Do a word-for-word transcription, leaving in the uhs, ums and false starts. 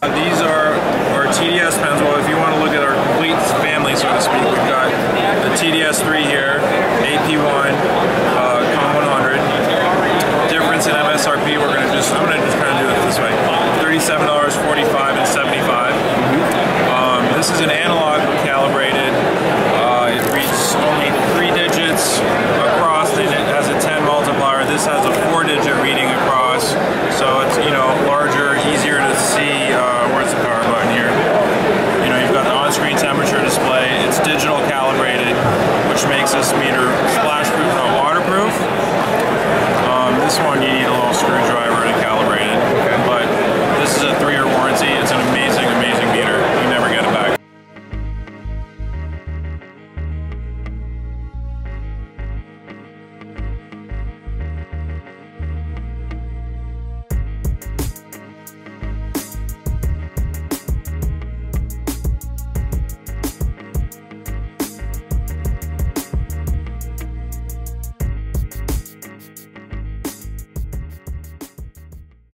These are our T D S pens. Well, if you want to look at our complete family, so to speak, we've got the T D S three here, A P one, uh, COM one hundred. Difference in M S R P, we're going to just, I'm going to just kind of do it this way. thirty-seven dollars, forty-five dollars, and seventy-five dollars. Mm-hmm. um, this is an analog calibrated. Uh, it reads only three digits across. It has a ten multiplier. This has a four-digit reading across. So it's, you know, larger, easier to see. Uh, where's the power button here? You know, you've got the on-screen temperature display. It's digital calibrated, which makes this meter splash-proof, not waterproof. Um, this one you need a little screw.